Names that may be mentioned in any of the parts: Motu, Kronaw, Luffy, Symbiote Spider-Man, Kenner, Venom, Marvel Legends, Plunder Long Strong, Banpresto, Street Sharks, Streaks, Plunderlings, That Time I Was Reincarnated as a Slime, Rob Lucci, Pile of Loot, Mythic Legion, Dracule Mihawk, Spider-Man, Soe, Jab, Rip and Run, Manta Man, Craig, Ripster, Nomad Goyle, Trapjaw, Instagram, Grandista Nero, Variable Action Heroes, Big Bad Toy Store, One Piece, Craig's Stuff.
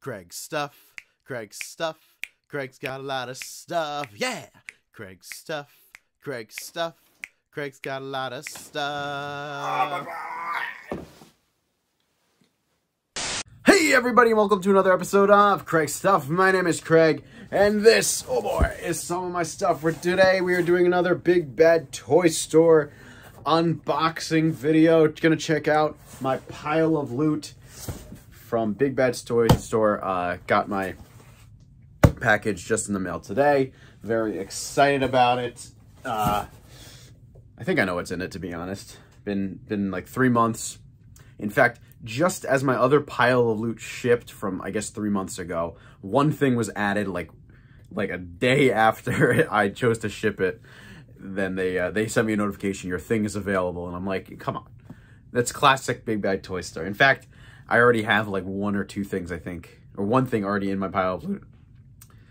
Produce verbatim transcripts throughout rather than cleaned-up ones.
Craig's Stuff, Craig's Stuff, Craig's got a lot of stuff, yeah! Craig's Stuff, Craig's Stuff, Craig's got a lot of stuff. Hey everybody, welcome to another episode of Craig's Stuff. My name is Craig, and this, oh boy, is some of my stuff. For today, we are doing another Big Bad Toy Store unboxing video. Gonna check out my pile of loot from Big Bad Toy Store. Uh, got my package just in the mail today. Very excited about it. Uh, I think I know what's in it, to be honest. Been been like three months. In fact, just as my other pile of loot shipped from, I guess, three months ago, one thing was added like like a day after I chose to ship it. Then they uh, they sent me a notification, your thing is available. And I'm like, come on. That's classic Big Bad Toy Store. In fact, I already have like one or two things, I think, or one thing already in my pile of loot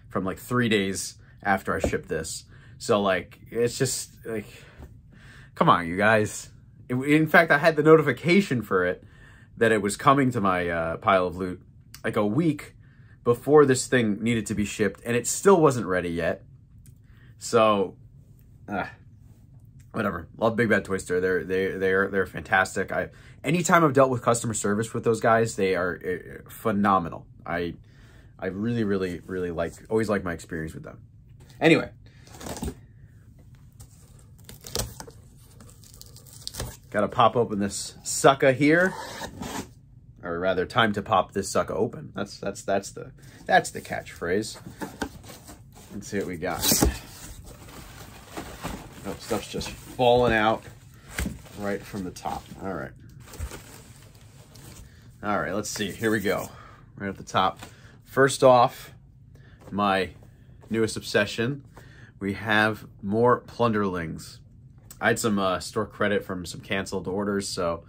from like three days after I shipped this. So like, it's just like, come on, you guys. It, in fact, I had the notification for it that it was coming to my uh, pile of loot like a week before this thing needed to be shipped, and it still wasn't ready yet. So, uh, whatever. Love Big Bad Toy Store. They're they they're they're fantastic. I anytime I've dealt with customer service with those guys, they are uh, phenomenal. I I really really really like always like my experience with them. Anyway. Gotta pop open this sucker here, or rather, time to pop this sucker open. That's that's that's the that's the catchphrase. Let's see what we got. Oh, stuff's just falling out right from the top. All right, all right. Let's see. Here we go. Right at the top. First off, my newest obsession. We have more Plunderlings. I had some uh, store credit from some canceled orders, so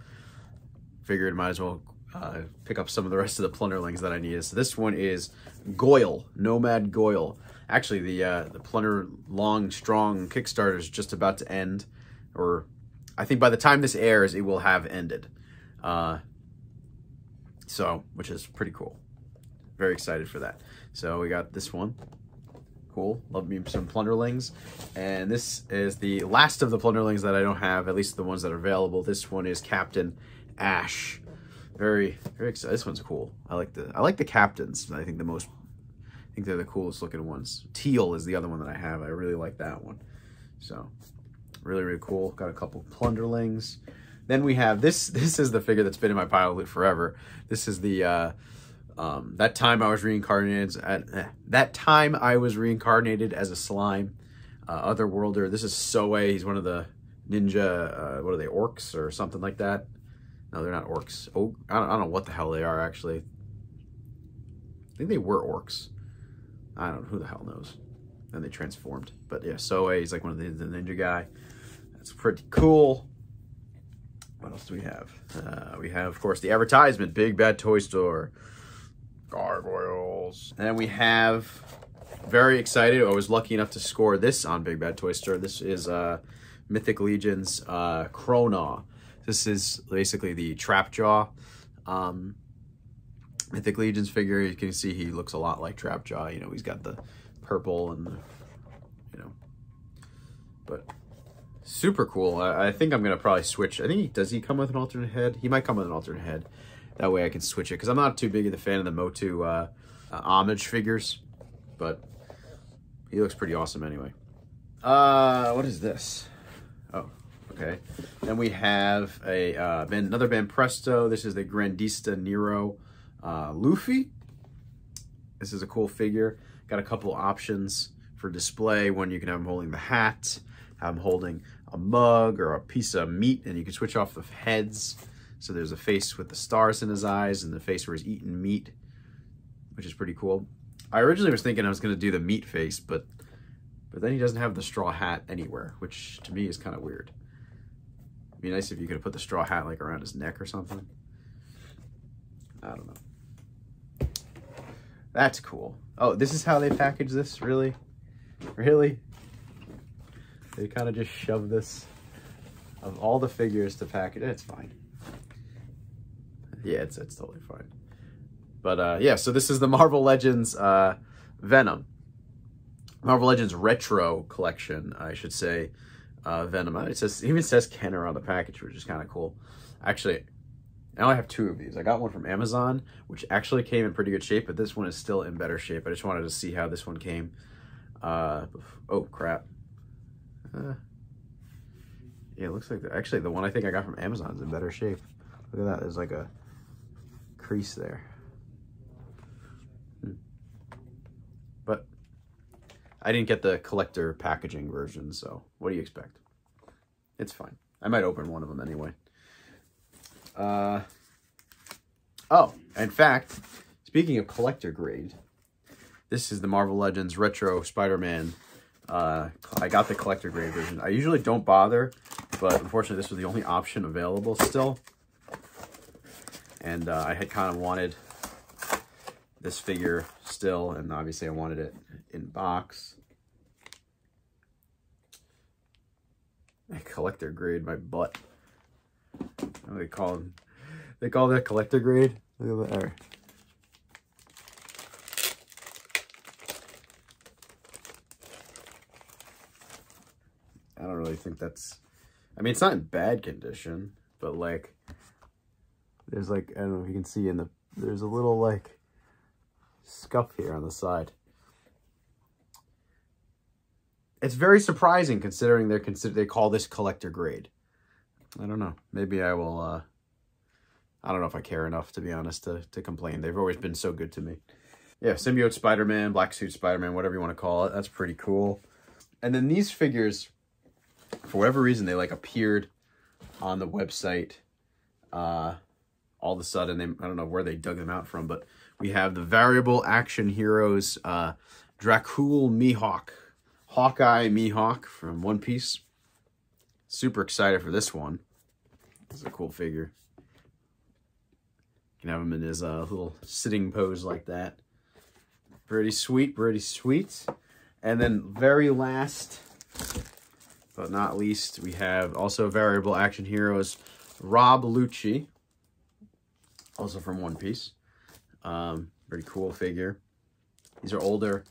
figured might as well uh, pick up some of the rest of the Plunderlings that I needed. So this one is Goyle, Nomad Goyle. Actually, the uh, the Plunder Long Strong Kickstarter is just about to end, or I think by the time this airs, it will have ended. Uh, so, which is pretty cool. Very excited for that. So we got this one. Cool. Love me some Plunderlings. And this is the last of the Plunderlings that I don't have, at least the ones that are available. This one is Captain Ash. Very, very excited. This one's cool. I like the I like the captains. I think the most I think they're the coolest looking ones. Teal is the other one that I have. I really like that one. So really, really cool. Got a couple Plunderlings. Then we have this this is the figure that's been in my pile of loot forever. This is the uh Um, that time I was reincarnated. At, eh, that time I was reincarnated as a slime, uh, otherworlder. This is Soe. He's one of the ninja. Uh, what are they? Orcs or something like that? No, they're not orcs. Oh, I don't, I don't know what the hell they are actually. I think they were orcs. I don't know who the hell knows. Then they transformed. But yeah, Soe. He's like one of the, the ninja guy. That's pretty cool. What else do we have? Uh, we have, of course, the advertisement. Big Bad Toy Store. Gargoyles. And we have, very excited, I was lucky enough to score this on Big Bad Toy Store. This is uh, Mythic Legion's uh, Kronaw. This is basically the Trapjaw. Um, Mythic Legion's figure, you can see he looks a lot like Trapjaw. You know, he's got the purple and the, you know, but super cool. I, I think I'm going to probably switch. I think, he, does he come with an alternate head? He might come with an alternate head. That way I can switch it, because I'm not too big of a fan of the Motu uh, uh, homage figures, but he looks pretty awesome anyway. Uh, what is this? Oh, okay. Then we have a uh, Ben, another Banpresto. This is the Grandista Nero uh, Luffy. This is a cool figure. Got a couple options for display. One, you can have him holding the hat, have him holding a mug or a piece of meat, and you can switch off the heads. So there's a face with the stars in his eyes and the face where he's eating meat, which is pretty cool. I originally was thinking I was going to do the meat face, but but then he doesn't have the straw hat anywhere, which to me is kind of weird. It'd be nice if you could have put the straw hat like around his neck or something. I don't know. That's cool. Oh, this is how they package this? Really? Really? They kind of just shove this of all the figures to package. It's fine. Yeah, it's, it's totally fine. But uh, yeah, so this is the Marvel Legends uh, Venom. Marvel Legends Retro Collection, I should say. Uh, Venom. It says, it even says Kenner on the package, which is kind of cool. Actually, now I have two of these. I got one from Amazon, which actually came in pretty good shape, but this one is still in better shape. I just wanted to see how this one came. Uh, oh, crap. Uh, yeah, it looks like... The, actually, the one I think I got from Amazon is in better shape. Look at that. There's like a crease there. Hmm. But I didn't get the collector packaging version, so what do you expect? It's fine. I might open one of them anyway. Uh, oh, in fact, speaking of collector grade, this is the Marvel Legends Retro Spider-Man. Uh, I got the collector grade version. I usually don't bother, but unfortunately this was the only option available still. And uh, I had kind of wanted this figure still, and obviously I wanted it in box. I collector grade my butt. What do they call them? They call that collector grade? Look at that. Right. I don't really think that's... I mean, it's not in bad condition, but like... There's like... I don't know if you can see in the... There's a little like... scuff here on the side. It's very surprising considering they're consider they call this collector grade. I don't know. Maybe I will, uh, I don't know if I care enough, to be honest, to, to complain. They've always been so good to me. Yeah, Symbiote Spider-Man, Black Suit Spider-Man, whatever you want to call it. That's pretty cool. And then these figures, for whatever reason, they like appeared on the website uh, all of a sudden. They, I don't know where they dug them out from, but we have the Variable Action Heroes, uh, Dracule Mihawk, Hawkeye Mihawk from One Piece. Super excited for this one. This is a cool figure. You can have him in his uh, little sitting pose like that. Pretty sweet, pretty sweet. And then very last, but not least, we have also Variable Action Heroes, Rob Lucci. Also from One Piece. Um, pretty cool figure. These are older.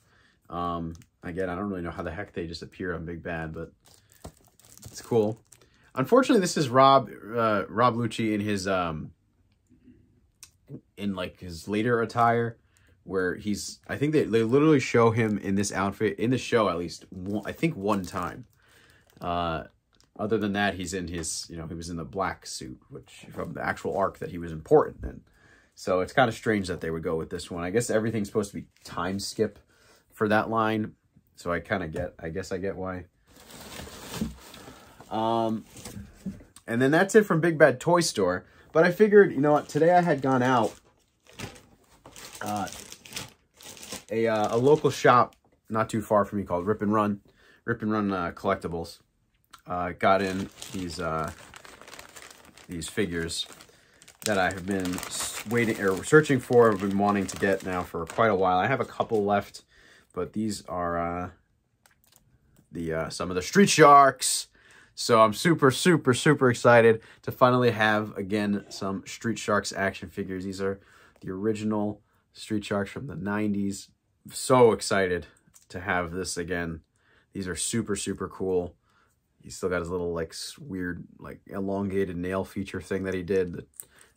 Um, again, I don't really know how the heck they just appear on Big Bad, but... it's cool. Unfortunately, this is Rob uh, Rob Lucci in his um in like his later attire, where he's I think they they literally show him in this outfit in the show at least one, I think one time. Uh, other than that, he's in his you know he was in the black suit, which from the actual arc that he was important in. So it's kind of strange that they would go with this one. I guess everything's supposed to be time skip for that line. So I kind of get I guess I get why. Um, and then that's it from Big Bad Toy Store. But I figured, you know what, today I had gone out, uh, a, uh, a local shop not too far from me called Rip and Run, Rip and Run, uh, Collectibles, uh, got in these, uh, these figures that I have been waiting or searching for. I've been wanting to get now for quite a while. I have a couple left, but these are, uh, the, uh, some of the Street Sharks. So I'm super, super, super excited to finally have, again, some Street Sharks action figures. These are the original Street Sharks from the nineties. So excited to have this again. These are super, super cool. He's still got his little, like, weird, like, elongated nail feature thing that he did.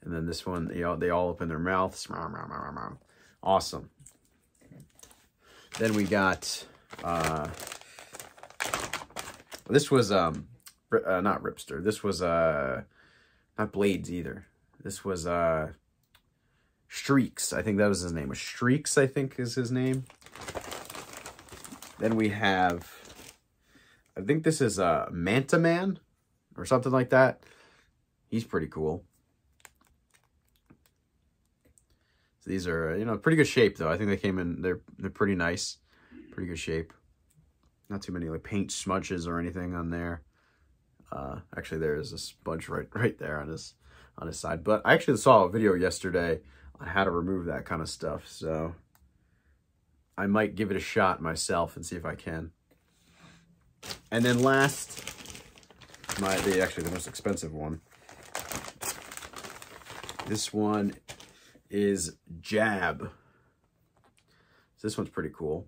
And then this one, you know, they all open their mouths. Awesome. Then we got... Uh, this was... um. Uh, not Ripster. This was, uh, not Blades either. This was, uh, Streaks. I think that was his name. Streaks, I think, is his name. Then we have, I think this is, uh, Manta Man or something like that. He's pretty cool. So these are, you know, pretty good shape, though. I think they came in, they're, they're pretty nice. Pretty good shape. Not too many, like, paint smudges or anything on there. Uh, actually, there is a sponge right, right there on his, on his side. But I actually saw a video yesterday on how to remove that kind of stuff. So I might give it a shot myself and see if I can. And then last, my the actually the most expensive one. This one is Jab. So this one's pretty cool.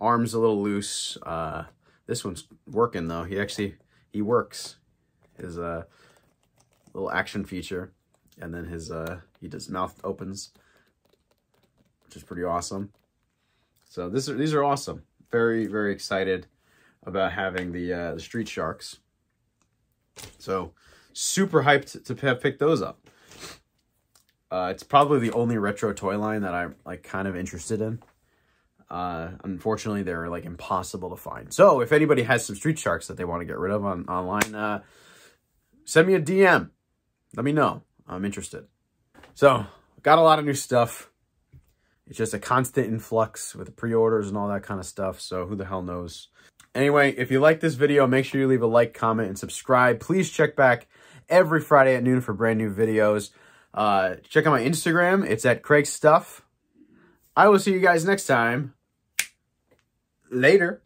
Arm's a little loose. Uh, this one's working though. He actually, he works. His uh, little action feature. And then his, uh, he does mouth opens, which is pretty awesome. So this are, these are awesome. Very, very excited about having the, uh, the Street Sharks. So super hyped to have picked those up. Uh, it's probably the only retro toy line that I'm like kind of interested in. Uh, unfortunately, they're like impossible to find. So if anybody has some Street Sharks that they want to get rid of on online, uh, send me a D M. Let me know. I'm interested. So got a lot of new stuff. It's just a constant influx with the pre-orders and all that kind of stuff. So who the hell knows? Anyway, if you like this video, make sure you leave a like, comment, and subscribe. Please check back every Friday at noon for brand new videos. Uh, check out my Instagram. It's at Craig's Stuff. I will see you guys next time. Later.